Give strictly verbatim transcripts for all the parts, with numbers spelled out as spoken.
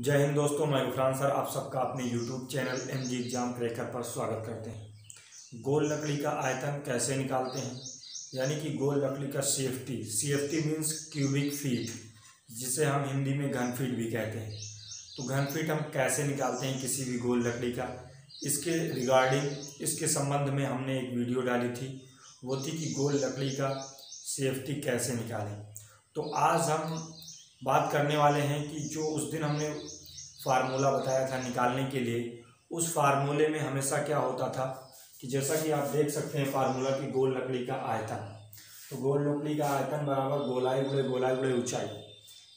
जय हिंद दोस्तों, मैं गुफरान सर आप सबका अपने YouTube channel M G exam cracker पर स्वागत करते हैं। गोल लकड़ी का आयतन कैसे निकालते हैं, यानी कि गोल लकड़ी का C F T C F T means cubic feet, जिसे हम हिंदी में घन फीट भी कहते हैं। तो घन फीट हम कैसे निकालते हैं किसी भी गोल लकड़ी का, इसके रिगार्डिंग इसके संबंध में हमने एक वीडियो डाली थी, वो थी कि गोल लकड़ी का सी एफ टी कैसे निकालें। तो आज हम बात करने वाले हैं कि जो उस दिन हमने फार्मूला बताया था निकालने के लिए, उस फार्मूले में हमेशा क्या होता था कि जैसा कि आप देख सकते हैं फार्मूला की गोल लकड़ी का आयतन, तो गोल लकड़ी का आयतन बराबर गोलाई गुणे गोलाई गुणे ऊंचाई,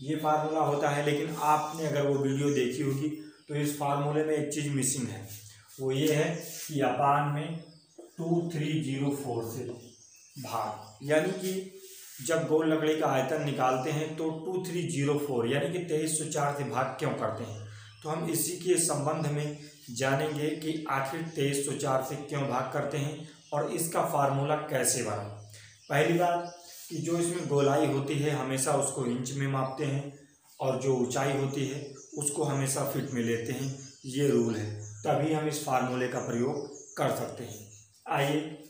ये फार्मूला होता है। लेकिन आपने अगर वो वीडियो देखी होगी तो इस फार्मूले में एक चीज़ मिसिंग है, वो ये है कि जापान में टू थ्री जीरो फोर से भाग, यानी कि जब गोल लकड़ी का आयतन निकालते हैं तो टू थ्री जीरो फोर यानी कि तेईस सौ चार से भाग क्यों करते हैं। तो हम इसी के संबंध में जानेंगे कि आखिर तेईस सौ चार से क्यों भाग करते हैं और इसका फार्मूला कैसे बना। पहली बात कि जो इसमें गोलाई होती है हमेशा उसको इंच में मापते हैं और जो ऊंचाई होती है उसको हमेशा फिट में लेते हैं, ये रूल है, तभी हम इस फार्मूले का प्रयोग कर सकते हैं। आइए,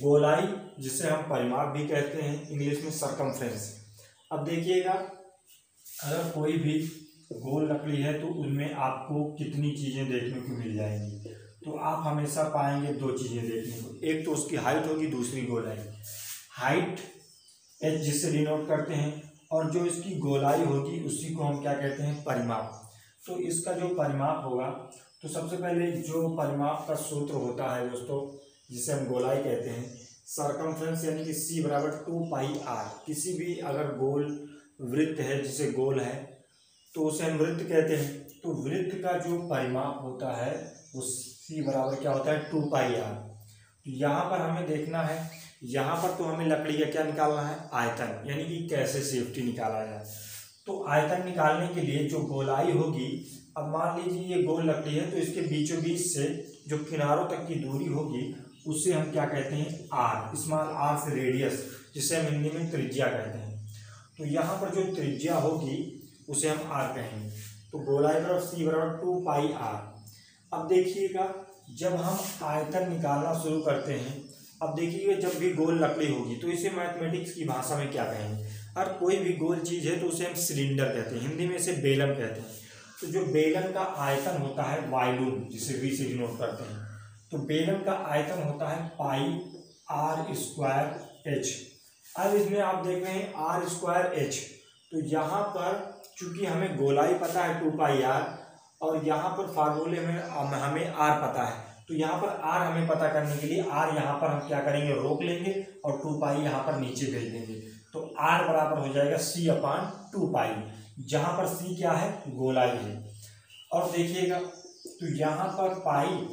गोलाई जिसे हम परिमाप भी कहते हैं इंग्लिश में सर्कम्फ्रेंस। अब देखिएगा, अगर कोई भी गोल लकड़ी है तो उनमें आपको कितनी चीज़ें देखने को मिल जाएंगी, तो आप हमेशा पाएंगे दो चीज़ें देखने को, एक तो उसकी हाइट होगी, दूसरी गोलाई। हाइट एच जिससे डिनोट करते हैं, और जो इसकी गोलाई होगी उसी को हम क्या कहते हैं, परिमाप। तो इसका जो परिमाप होगा, तो सबसे पहले जो परिमाप का सूत्र होता है दोस्तों, जिसे हम गोलाई कहते हैं, सर्कम्फ्रेंस यानी कि सी बराबर टू पाई आर। किसी भी अगर गोल वृत्त है जिसे गोल है तो उसे हम वृत्त कहते हैं, तो वृत्त का जो परिमाप होता है वो सी बराबर क्या होता है, टू पाई आर। तो यहाँ पर हमें देखना है, यहाँ पर तो हमें लकड़ी का क्या निकालना है, आयतन, यानी कि कैसे सेफ्टी निकाला जाए। तो आयतन निकालने के लिए जो गोलाई होगी, अब मान लीजिए ये गोल लकड़ी है, तो इसके बीचों बीच से जो किनारों तक की दूरी होगी उससे हम क्या कहते हैं, आर, स्मॉल आर से रेडियस, जिसे हम हिंदी में त्रिज्या कहते हैं। तो यहाँ पर जो त्रिज्या होगी उसे हम आर कहेंगे। तो गोलाई बराबर सी बराबर टू पाई आर। अब देखिएगा, जब हम आयतन निकालना शुरू करते हैं, अब देखिएगा जब भी गोल लकड़ी होगी तो इसे मैथमेटिक्स की भाषा में क्या कहेंगे, और कोई भी गोल चीज़ है तो उसे हम सिलेंडर कहते हैं, हिंदी में इसे बेलन कहते हैं। तो जो बेलन का आयतन होता है वायलून, जिसे वी से डिनोट करते हैं, तो बेलन का आयतन होता है पाई आर स्क्वायर एच। अब इसमें आप देख रहे हैं आर स्क्वायर एच, तो यहाँ पर चूंकि हमें गोलाई पता है टू पाई आर, और यहाँ पर फार्मूले में हमें आर पता है, तो यहाँ पर आर हमें पता करने के लिए आर यहाँ पर हम क्या करेंगे, रोक लेंगे और टू पाई यहाँ पर नीचे भेज देंगे। तो आर बराबर हो जाएगा सी अपान टू पाई, जहाँ पर सी क्या है, गोलाई है। और देखिएगा तो यहाँ पर पाई,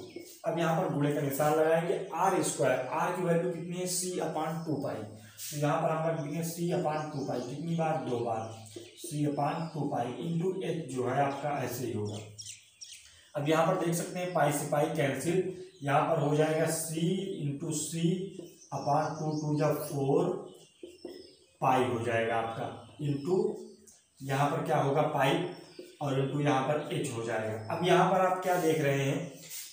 अब यहाँ पर गुणे का निशान लगाएंगे, आर स्क्वायर, आर की वैल्यू कितनी है, सी अपान टू पाई। तो यहाँ पर हम लिखेंगे सी अपान टू पाई, कितनी बार, दो बार, C upon two pi into H जो है आपका ऐसे ही होगा। अब यहाँ पर देख सकते हैं पाई से पाई कैंसिल, यहाँ पर हो जाएगा C into C upon two two जब फोर पाई हो जाएगा आपका, इंटू यहाँ पर क्या होगा पाई, और इंटू यहाँ पर एच हो जाएगा। अब यहाँ पर आप क्या देख रहे हैं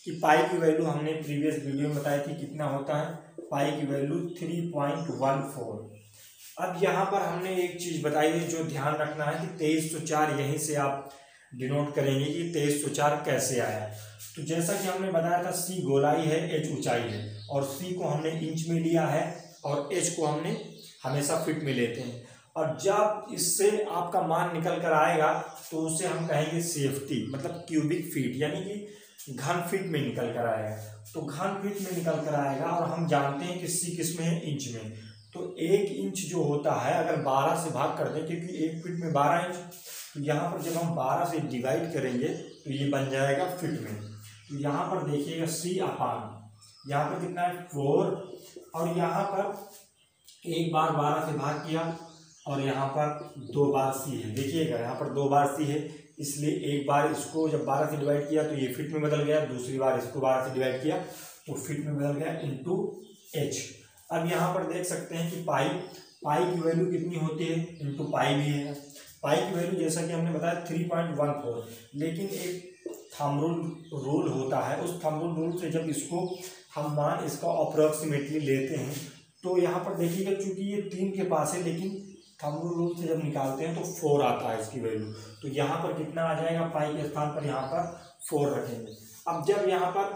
कि पाई की वैल्यू हमने प्रीवियस वीडियो में बताई थी, कितना होता है, पाई की value three point one four. अब यहाँ पर हमने एक चीज़ बताई है जो ध्यान रखना है कि तेईस सौ चार यहीं से आप डिनोट करेंगे कि तेईस सौ चार कैसे आया। तो जैसा कि हमने बताया था सी गोलाई है, एच ऊंचाई है, और सी को हमने इंच में लिया है और एच को हमने हमेशा फिट में लेते हैं। और जब इससे आपका मान निकल कर आएगा तो उसे हम कहेंगे सी एफ टी, मतलब क्यूबिक फीट, यानी कि घन फीट में निकल कर आएगा। तो घन फीट में निकल कर आएगा, और हम जानते हैं कि सी किस में है, इंच में। तो एक इंच जो होता है अगर बारह से भाग कर दें, क्योंकि एक फीट में बारह इंच, तो यहाँ पर जब हम बारह से डिवाइड करेंगे तो ये बन जाएगा फीट में। तो यहाँ पर देखिएगा सी अपान, यहाँ पर कितना है, फोर, और यहाँ पर एक बार बारह से भाग किया और यहाँ पर दो बार सी है। देखिएगा यहाँ पर दो बार सी है, इसलिए एक बार इसको जब बारह से डिवाइड किया तो ये फिट में बदल गया, दूसरी बार इसको बारह से डिवाइड किया तो फिट में बदल गया इंटू एच। अब यहाँ पर देख सकते हैं कि पाई, पाई की वैल्यू कितनी होती है, इंटू पाई भी है, पाई की वैल्यू जैसा कि हमने बताया थ्री पॉइंट वन फोर, लेकिन एक थंब रूल रूल होता है, उस थंब रूल रूल से जब इसको हम मान इसका अप्रॉक्सीमेटली लेते हैं तो यहाँ पर देखिएगा चूँकि ये तीन के पास है लेकिन थंब रूल रूल से जब निकालते हैं तो फोर आता है इसकी वैल्यू, तो यहाँ पर कितना आ जाएगा पाई के स्थान पर यहाँ पर फोर रखेंगे। अब जब यहाँ पर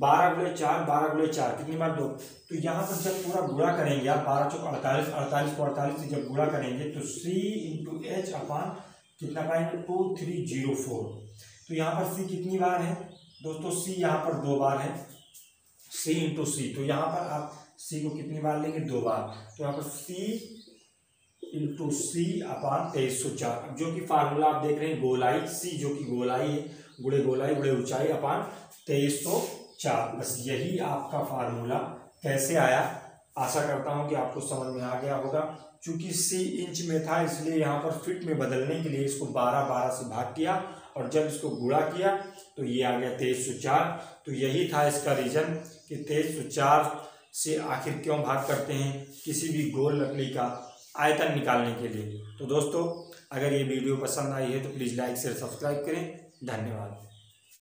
बारह गुले चार बारह गुले चार कितनी बार दो, तो यहाँ पर जब पूरा गुणा करेंगे आप बारह चौक अड़तालीस, अड़तालीस को अड़तालीस से जब गुणा करेंगे तो सी इंटू एच अपान कितना पाएंगे टू थ्री जीरो फोर। तो यहाँ पर सी कितनी बार है दोस्तों, सी यहाँ पर दो बार है, सी इंटू सी, तो यहाँ पर आप सी को कितनी बार लेंगे दो बार, तो यहाँ पर सी इंटू सी अपान तेईस सौ चार, जो कि फार्मूला आप देख रहे हैं गोलाई सी जो कि गोलाई है गुड़े गोलाई गुड़े ऊंचाई अपान तेईस सौ चार। बस यही आपका फार्मूला कैसे आया, आशा करता हूं कि आपको समझ में आ गया होगा। चूंकि सी इंच में था इसलिए यहां पर फिट में बदलने के लिए इसको बारह बारह से भाग किया और जब इसको गुणा किया तो ये आ गया तेईस सौ चार। तो यही था इसका रीजन कि तेईस सौ चार से आखिर क्यों भाग करते हैं, किसी भी गोल लकड़ी का आयतन निकालने के लिए। तो दोस्तों अगर ये वीडियो पसंद आई है तो प्लीज़ लाइक शेयर सब्सक्राइब करें। धन्यवाद।